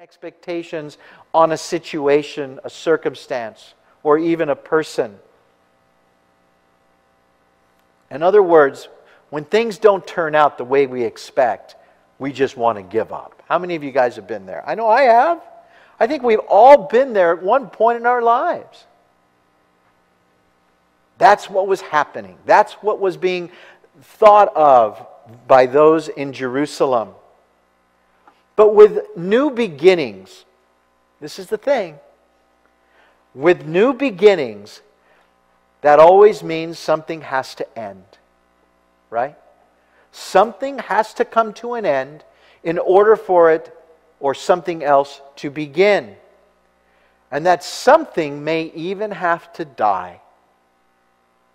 expectations on a situation, a circumstance, or even a person. In other words, when things don't turn out the way we expect, we just want to give up. How many of you guys have been there? I know I have. I think we've all been there at one point in our lives. That's what was happening. That's what was being thought of by those in Jerusalem. But with new beginnings, this is the thing, with new beginnings, that always means something has to end, right? Something has to come to an end in order for it or something else to begin. And that something may even have to die.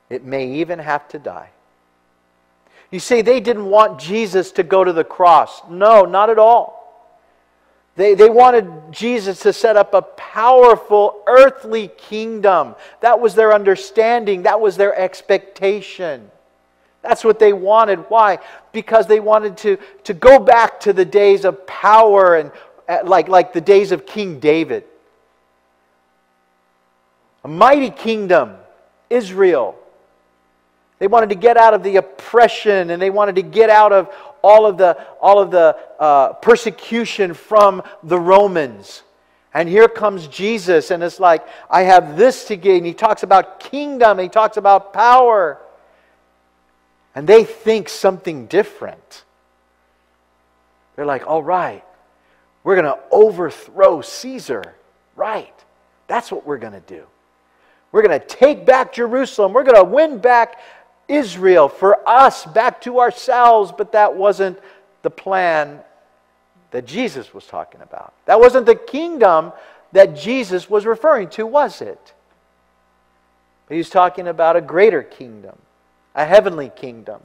It may even have to die. You see, they didn't want Jesus to go to the cross. No, not at all. They wanted Jesus to set up a powerful earthly kingdom. That was their understanding. That was their expectation. That's what they wanted. Why? Because they wanted to go back to the days of power and like the days of King David. A mighty kingdom, Israel. They wanted to get out of the oppression, and they wanted to get out of all of the persecution from the Romans. And here comes Jesus, and it's like, I have this to gain. He talks about kingdom, he talks about power. And they think something different. They're like, all right, we're going to overthrow Caesar. Right, that's what we're going to do. We're going to take back Jerusalem. We're going to win back Israel for us, back to ourselves. But that wasn't the plan that Jesus was talking about. That wasn't the kingdom that Jesus was referring to, was it? But he's talking about a greater kingdom, a heavenly kingdom.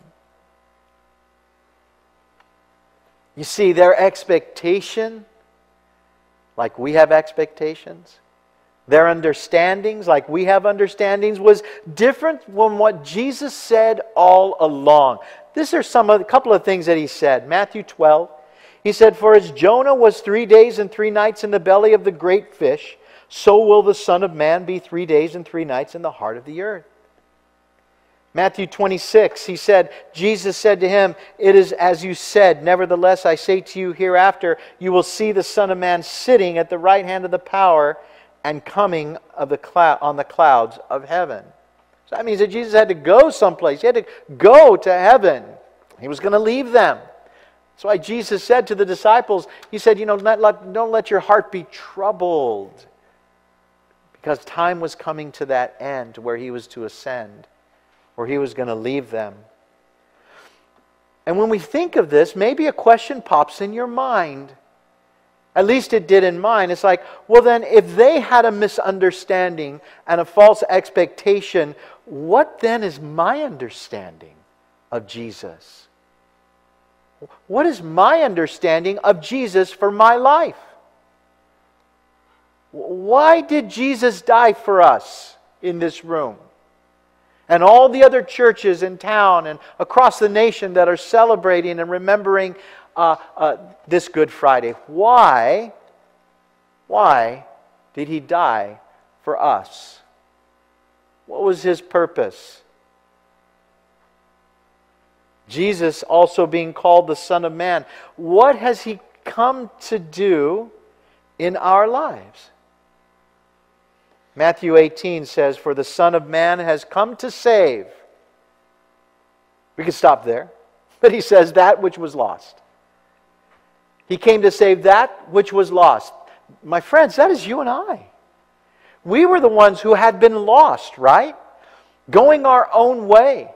You see, their expectation, like we have expectations, their understandings, like we have understandings, was different from what Jesus said all along. These are a couple of things that he said. Matthew 12, he said, "For as Jonah was 3 days and 3 nights in the belly of the great fish, so will the Son of Man be 3 days and 3 nights in the heart of the earth." Matthew 26, he said, Jesus said to him, "It is as you said, nevertheless I say to you, hereafter you will see the Son of Man sitting at the right hand of the power and coming of the cloud on the clouds of heaven." So that means that Jesus had to go someplace. He had to go to heaven. He was going to leave them. That's why Jesus said to the disciples, he said, you know, don't let your heart be troubled. Because time was coming to that end where he was to ascend, where he was going to leave them. And when we think of this, maybe a question pops in your mind. At least it did in mine. It's like, well then, if they had a misunderstanding and a false expectation, what then is my understanding of Jesus? What is my understanding of Jesus for my life? Why did Jesus die for us in this room? And all the other churches in town and across the nation that are celebrating and remembering this Good Friday. Why did he die for us? What was his purpose? Jesus also being called the Son of Man. What has he come to do in our lives? Matthew 18 says, "For the Son of Man has come to save." We could stop there. But he says that which was lost. He came to save that which was lost. My friends, that is you and I. We were the ones who had been lost, right? Going our own way.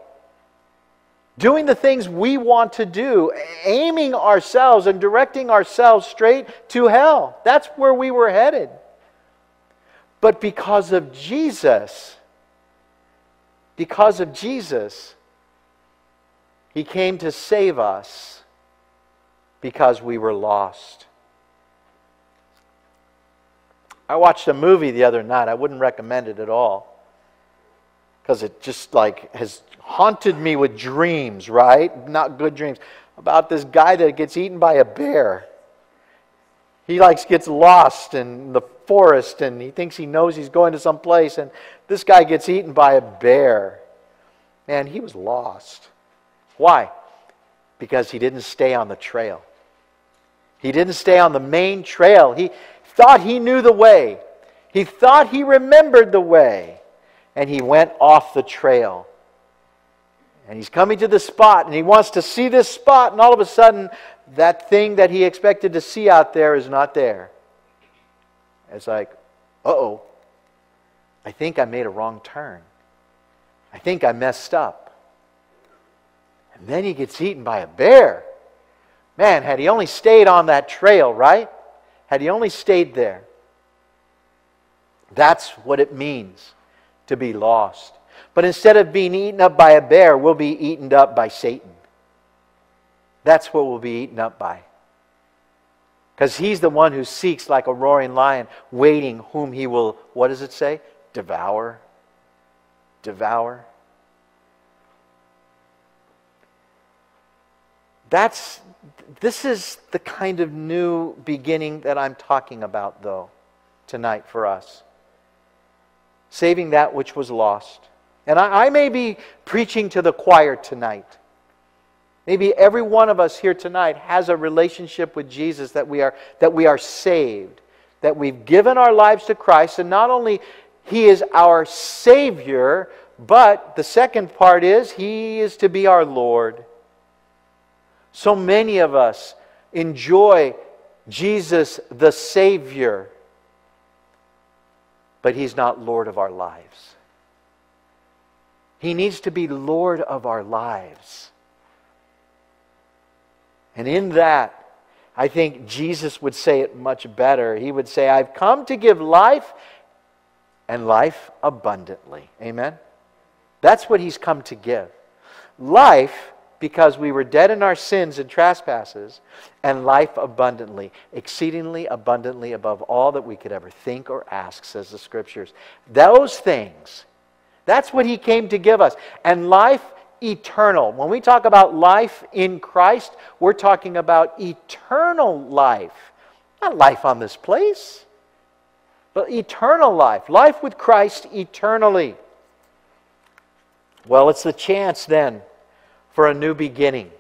Doing the things we want to do. Aiming ourselves and directing ourselves straight to hell. That's where we were headed. But because of Jesus, he came to save us. Because we were lost. I watched a movie the other night. I wouldn't recommend it at all. Because it just like has haunted me with dreams, right? Not good dreams. About this guy that gets eaten by a bear. He gets lost in the forest, and he thinks he knows he's going to some place, and this guy gets eaten by a bear. Man, he was lost. Why? Because he didn't stay on the trail. He didn't stay on the main trail. He thought he knew the way. He thought he remembered the way, and he went off the trail. And he's coming to the spot, and he wants to see this spot, and all of a sudden, that thing that he expected to see out there is not there. It's like, uh-oh, I think I made a wrong turn. I think I messed up. And then he gets eaten by a bear. Man, had he only stayed on that trail, right? Had he only stayed there. That's what it means to be lost. But instead of being eaten up by a bear, we'll be eaten up by Satan. That's what we'll be eaten up by. Because he's the one who seeks like a roaring lion, waiting whom he will, what does it say? Devour. Devour. This is the kind of new beginning that I'm talking about, though, tonight for us. Saving that which was lost. And I may be preaching to the choir tonight. Maybe every one of us here tonight has a relationship with Jesus, that we are saved, that we've given our lives to Christ, and not only He is our Savior, but the second part is He is to be our Lord. So many of us enjoy Jesus the Savior, but He's not Lord of our lives. He needs to be Lord of our lives. And in that, I think Jesus would say it much better. He would say, I've come to give life and life abundantly. Amen? That's what He's come to give. Life, because we were dead in our sins and trespasses, and life abundantly, exceedingly abundantly above all that we could ever think or ask, says the Scriptures. Those things, that's what He came to give us. And life eternal. When we talk about life in Christ, we're talking about eternal life. Not life on this place, but eternal life. Life with Christ eternally. Well, it's the chance then for a new beginning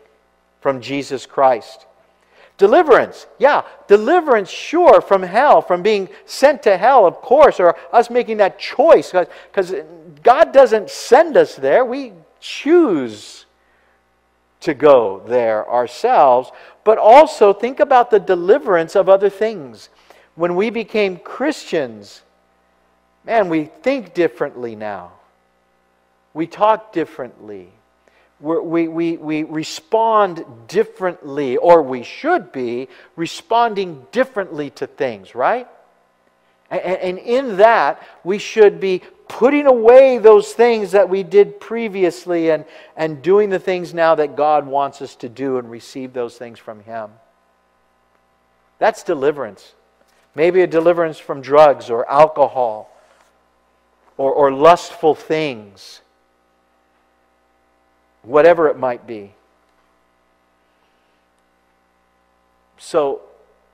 from Jesus Christ. Deliverance, yeah. Deliverance, sure, from hell, from being sent to hell, of course, or us making that choice. Because God doesn't send us there. We choose to go there ourselves, but also think about the deliverance of other things. When we became Christians, man, we think differently now. We talk differently. We respond differently, or we should be responding differently to things, right? And in that, we should be putting away those things that we did previously and doing the things now that God wants us to do and receive those things from Him. That's deliverance. Maybe a deliverance from drugs or alcohol or lustful things. Whatever it might be. So,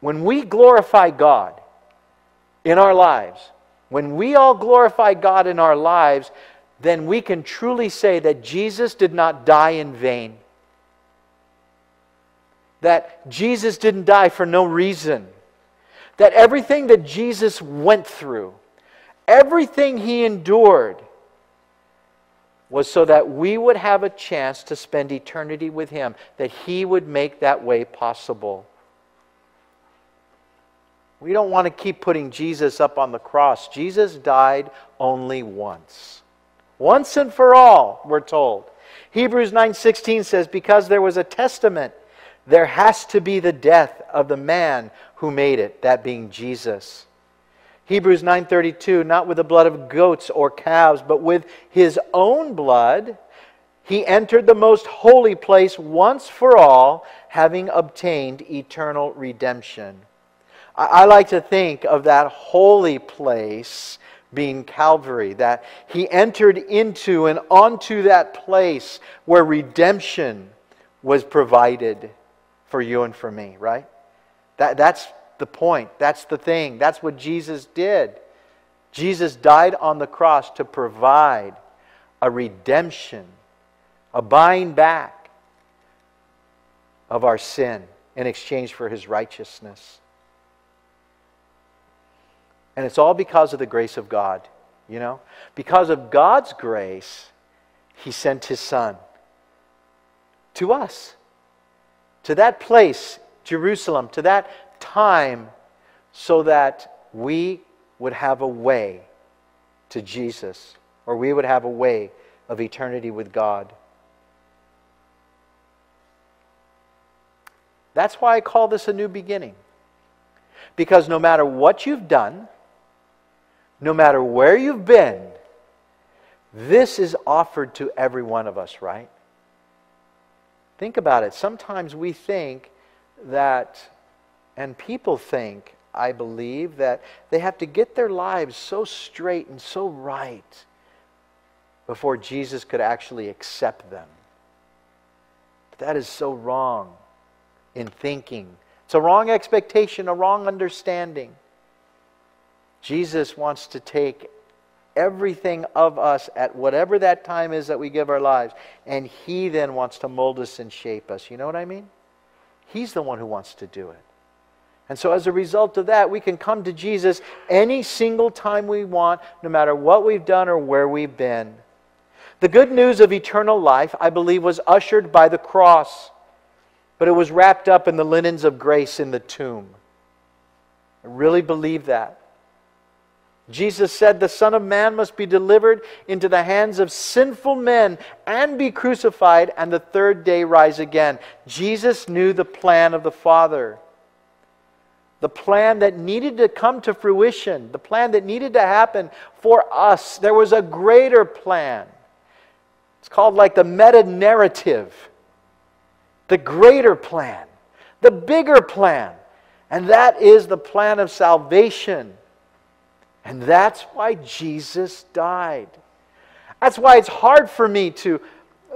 when we glorify God in our lives, when we all glorify God in our lives, then we can truly say that Jesus did not die in vain. That Jesus didn't die for no reason. That everything that Jesus went through, everything He endured, was so that we would have a chance to spend eternity with Him, that He would make that way possible. We don't want to keep putting Jesus up on the cross. Jesus died only once. Once and for all, we're told. Hebrews 9:16 says, because there was a testament, there has to be the death of the man who made it, that being Jesus. Hebrews 9:32, not with the blood of goats or calves, but with His own blood, He entered the most holy place once for all, having obtained eternal redemption. I like to think of that holy place being Calvary, that He entered into and onto that place where redemption was provided for you and for me, right? That's the point. That's the thing. That's what Jesus did. Jesus died on the cross to provide a redemption, a buying back of our sin in exchange for His righteousness. And it's all because of the grace of God, you know. Because of God's grace, He sent His Son to us, to that place, Jerusalem, to that time, so that we would have a way to Jesus, or we would have a way of eternity with God. That's why I call this a new beginning. Because no matter what you've done, no matter where you've been, this is offered to every one of us, right? Think about it. Sometimes we think that, and people think, I believe, that they have to get their lives so straight and so right before Jesus could actually accept them. But that is so wrong in thinking. It's a wrong expectation, a wrong understanding. Jesus wants to take everything of us at whatever that time is that we give our lives, and He then wants to mold us and shape us. You know what I mean? He's the one who wants to do it. And so as a result of that, we can come to Jesus any single time we want, no matter what we've done or where we've been. The good news of eternal life, I believe, was ushered by the cross, but it was wrapped up in the linens of grace in the tomb. I really believe that. Jesus said, "The Son of Man must be delivered into the hands of sinful men and be crucified, and the third day rise again." Jesus knew the plan of the Father. The plan that needed to come to fruition, the plan that needed to happen for us. There was a greater plan. It's called like the meta-narrative. The greater plan, the bigger plan. And that is the plan of salvation. And that's why Jesus died. That's why it's hard for me to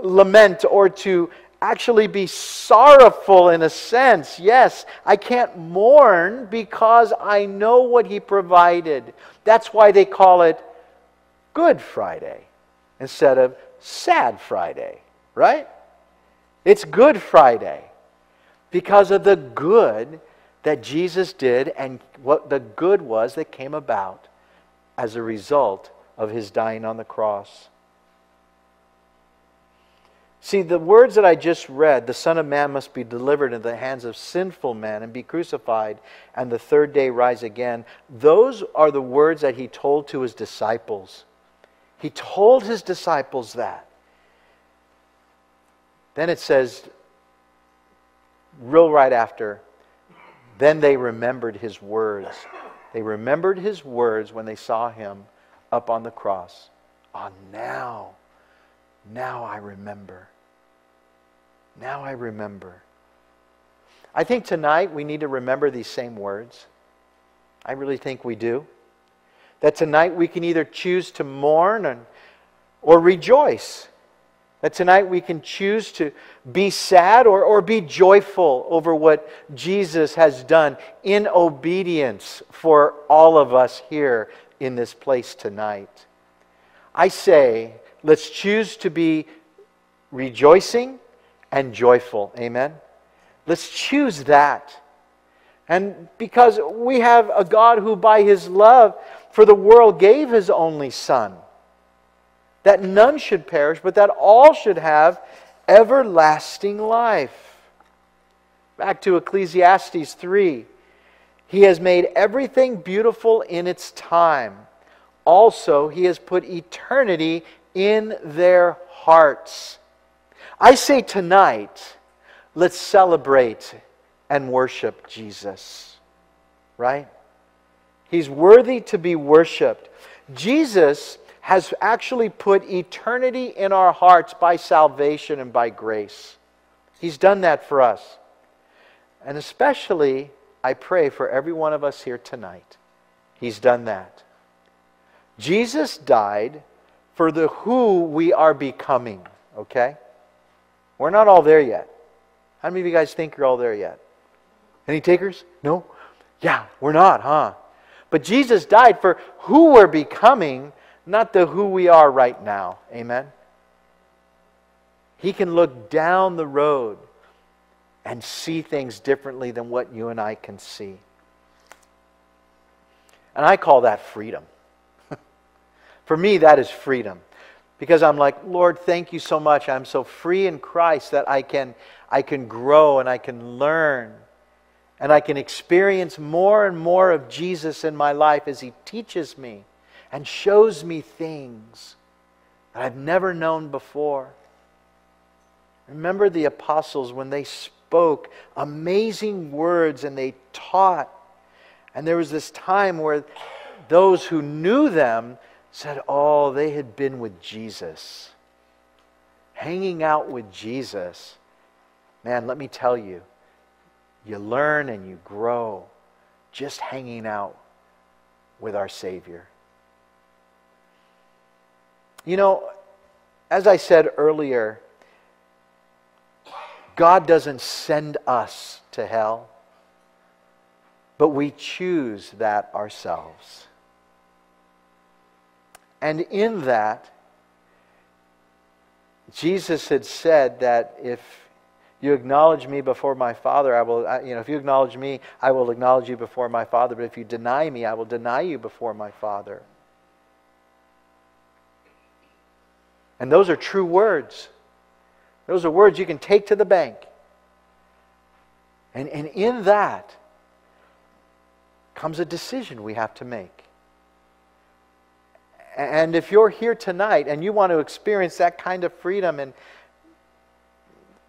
lament or to actually be sorrowful in a sense. Yes, I can't mourn because I know what He provided. That's why they call it Good Friday instead of Sad Friday, right? It's Good Friday because of the good that Jesus did and what the good was that came about as a result of His dying on the cross. See, the words that I just read, "The Son of Man must be delivered into the hands of sinful men and be crucified, and the third day rise again," those are the words that He told to His disciples. He told His disciples that. Then it says, real right after, "Then they remembered His words." They remembered His words when they saw Him up on the cross. Ah, now I remember. Now I remember. I think tonight we need to remember these same words. I really think we do. That tonight we can either choose to mourn or rejoice. That tonight we can choose to be sad or be joyful over what Jesus has done in obedience for all of us here in this place tonight. I say, let's choose to be rejoicing and joyful. Amen? Let's choose that. And because we have a God who by His love for the world gave His only Son, that none should perish, but that all should have everlasting life. Back to Ecclesiastes 3. "He has made everything beautiful in its time. Also, He has put eternity in their hearts." I say tonight, let's celebrate and worship Jesus. Right? He's worthy to be worshipped. Jesus has actually put eternity in our hearts by salvation and by grace. He's done that for us. And especially, I pray for every one of us here tonight. He's done that. Jesus died for the who we are becoming, okay? We're not all there yet. How many of you guys think you're all there yet? Any takers? No? Yeah, we're not, huh? But Jesus died for who we're becoming, not the who we are right now. Amen? He can look down the road and see things differently than what you and I can see. And I call that freedom. For me, that is freedom. Because I'm like, Lord, thank you so much. I'm so free in Christ that I can grow and I can learn. And I can experience more and more of Jesus in my life as He teaches me and shows me things that I've never known before. Remember the apostles when they spoke amazing words and they taught. And there was this time where those who knew them said, oh, they had been with Jesus. Hanging out with Jesus. Man, let me tell you, you learn and you grow just hanging out with our Savior. You know, as I said earlier, God doesn't send us to hell, but we choose that ourselves. And in that, Jesus had said that if you acknowledge me before my Father, I will, if you acknowledge me, I will acknowledge you before my Father. But if you deny me, I will deny you before my Father. And those are true words. Those are words you can take to the bank. And in that comes a decision we have to make. And if you're here tonight and you want to experience that kind of freedom, and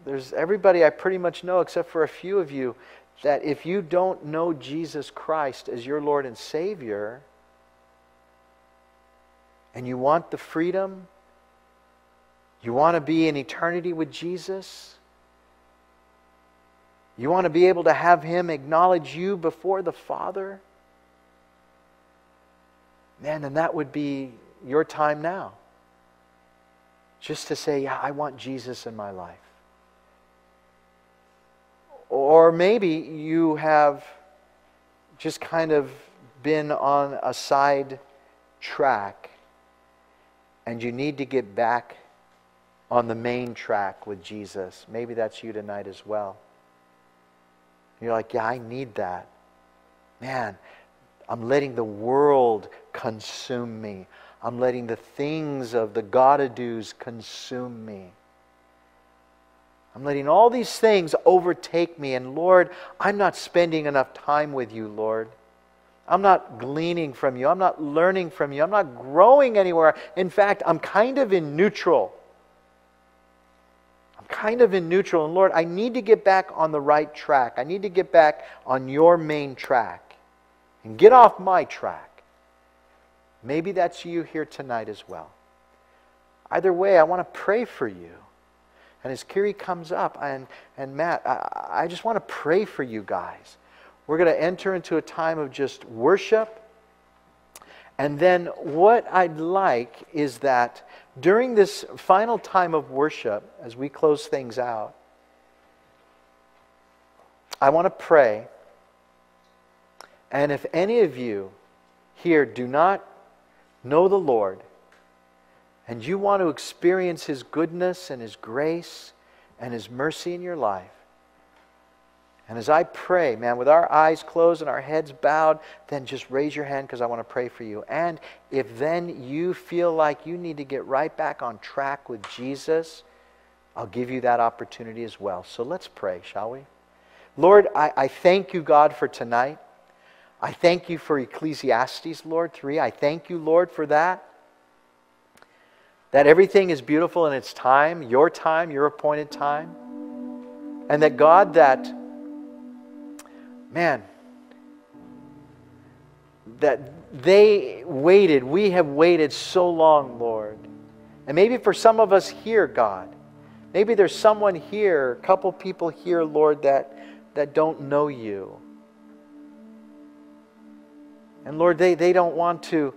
there's everybody I pretty much know except for a few of you, that if you don't know Jesus Christ as your Lord and Savior, and you want the freedom, you want to be in eternity with Jesus, you want to be able to have Him acknowledge you before the Father, man, and that would be your time now. Just to say, yeah, I want Jesus in my life. Or maybe you have just kind of been on a side track and you need to get back on the main track with Jesus. Maybe that's you tonight as well. You're like, yeah, I need that. Man, I'm letting the world consume me. I'm letting the things of the gotta-dos consume me. I'm letting all these things overtake me. And Lord, I'm not spending enough time with you, Lord. I'm not gleaning from you. I'm not learning from you. I'm not growing anywhere. In fact, I'm kind of in neutral. And Lord, I need to get back on the right track. I need to get back on your main track and get off my track. Maybe that's you here tonight as well. Either way, I want to pray for you. And as Kiri comes up, and Matt, I just want to pray for you guys. We're going to enter into a time of just worship. And then what I'd like is that during this final time of worship, as we close things out, I want to pray. And if any of you here do not know the Lord, and you want to experience His goodness and His grace and His mercy in your life, and as I pray, man, with our eyes closed and our heads bowed, then just raise your hand because I want to pray for you. And if then you feel like you need to get right back on track with Jesus, I'll give you that opportunity as well. So let's pray, shall we? Lord, I thank you, God, for tonight. I thank you for Ecclesiastes, Lord, 3. I thank you, Lord, for that. That everything is beautiful in its time, your appointed time. And that, God, that... man, that they waited, we have waited so long, Lord. And maybe for some of us here, God, maybe there's someone here, a couple people here, Lord, that don't know you. And Lord, they don't want to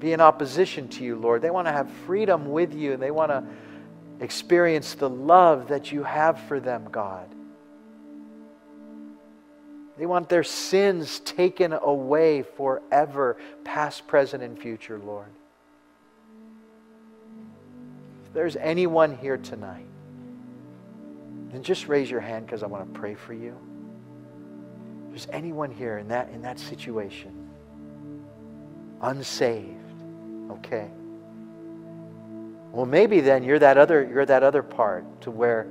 be in opposition to you, Lord. They want to have freedom with you. They want to experience the love that you have for them, God. They want their sins taken away forever, past, present, and future, Lord. If there's anyone here tonight, then just raise your hand because I want to pray for you. If there's anyone here in that situation, unsaved, okay. Well, maybe then you're that other part to where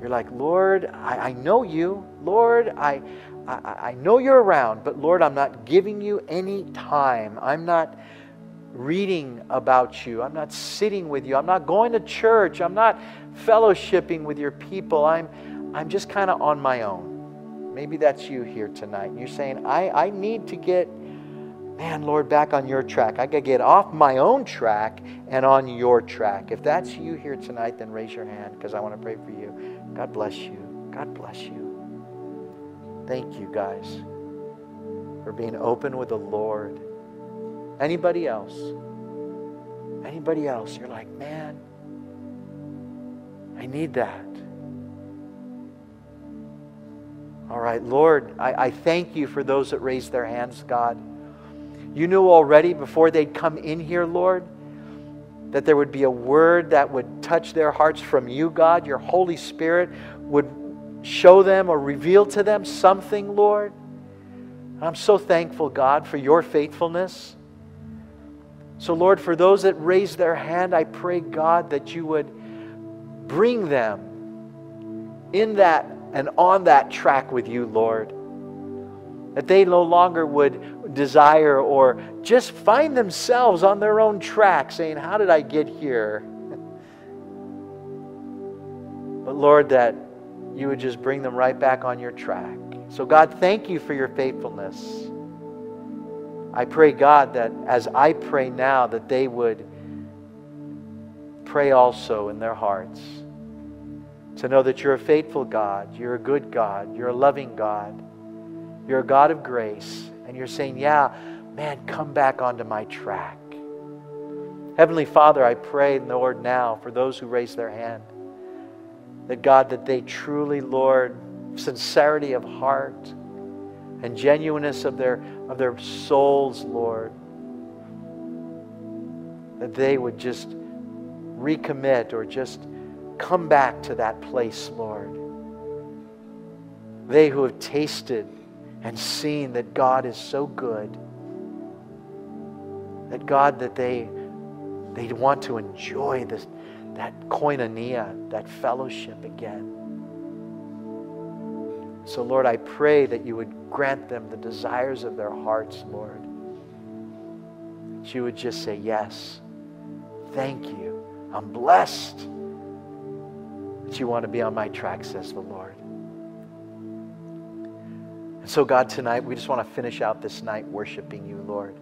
you're like, Lord, I know you. Lord, I know you're around, but Lord, I'm not giving you any time. I'm not reading about you. I'm not sitting with you. I'm not going to church. I'm not fellowshipping with your people. I'm just kind of on my own. Maybe that's you here tonight. You're saying, I need to get, man, Lord, back on your track. I got to get off my own track and on your track. If that's you here tonight, then raise your hand because I want to pray for you. God bless you. God bless you. Thank you guys for being open with the Lord. Anybody else? Anybody else? You're like, man, I need that. All right, Lord, I thank you for those that raised their hands, God. You knew already before they'd come in here, Lord, that there would be a word that would touch their hearts from you, God. Your Holy Spirit would show them or reveal to them something, Lord. And I'm so thankful, God, for your faithfulness. So, Lord, for those that raise their hand, I pray, God, that you would bring them in that and on that track with you, Lord. That they no longer would desire or just find themselves on their own track saying, how did I get here? But, Lord, that you would just bring them right back on your track. So, God, thank you for your faithfulness. I pray, God, that as I pray now, that they would pray also in their hearts to know that you're a faithful God, you're a good God, you're a loving God, you're a God of grace, and you're saying, yeah, man, come back onto my track. Heavenly Father, I pray, Lord, now for those who raise their hand, that God, that they truly, Lord, sincerity of heart and genuineness of their souls, Lord, that they would just recommit or just come back to that place, Lord. They who have tasted and seen that God is so good, that God, that they want to enjoy this, that koinonia, that fellowship again. So, Lord, I pray that you would grant them the desires of their hearts, Lord. That you would just say, yes, thank you. I'm blessed that you want to be on my track, says the Lord. And so, God, tonight, we just want to finish out this night worshiping you, Lord.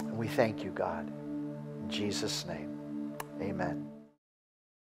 And we thank you, God. In Jesus' name, amen.